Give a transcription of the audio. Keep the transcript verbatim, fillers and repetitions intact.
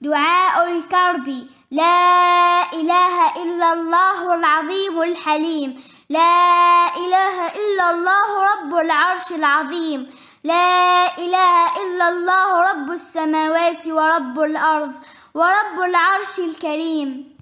دعاء الكرب. لا إله إلا الله العظيم الحليم. لا إله إلا الله رب العرش العظيم. لا إله إلا الله رب السماوات ورب الأرض ورب العرش الكريم.